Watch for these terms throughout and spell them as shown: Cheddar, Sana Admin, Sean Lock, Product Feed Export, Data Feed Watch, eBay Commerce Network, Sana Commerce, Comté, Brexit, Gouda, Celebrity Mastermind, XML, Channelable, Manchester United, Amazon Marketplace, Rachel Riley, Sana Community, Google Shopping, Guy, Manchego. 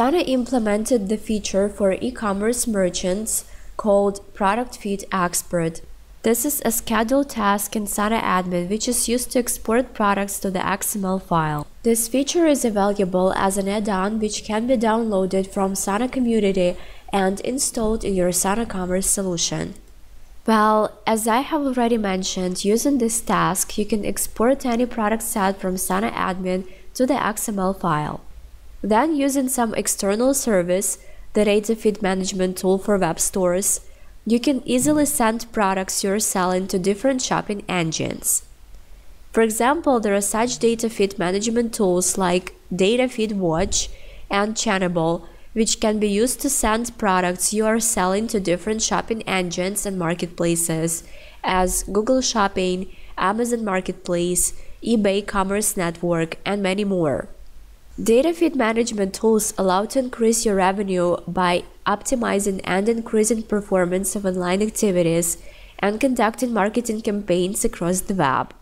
Sana implemented the feature for e-commerce merchants called Product Feed Export. This is a scheduled task in Sana Admin which is used to export products to the XML file. This feature is available as an add-on which can be downloaded from Sana Community and installed in your Sana Commerce solution. Well, as I have already mentioned, using this task, you can export any product set from Sana Admin to the XML file. Then, using some external service, the Data Feed Management tool for web stores, you can easily send products you're selling to different shopping engines. For example, there are such data feed management tools like Data Feed Watch and Channelable, which can be used to send products you are selling to different shopping engines and marketplaces, as Google Shopping, Amazon Marketplace, eBay Commerce Network, and many more. Data feed management tools allow to increase your revenue by optimizing and increasing performance of online activities and conducting marketing campaigns across the web.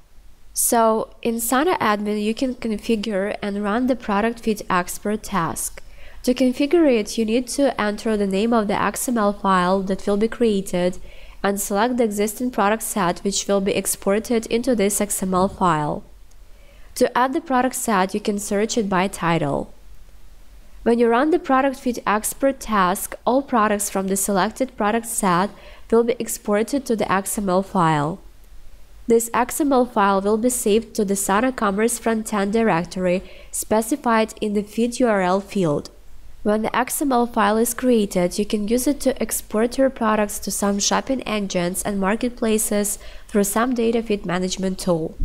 So, in Sana Admin, you can configure and run the Product Feed Export task. To configure it, you need to enter the name of the XML file that will be created and select the existing product set which will be exported into this XML file. To add the product set, you can search it by title. When you run the Product Feed Export task, all products from the selected product set will be exported to the XML file. This XML file will be saved to the Sana Commerce frontend directory specified in the feed URL field. When the XML file is created, you can use it to export your products to some shopping engines and marketplaces through some data feed management tool.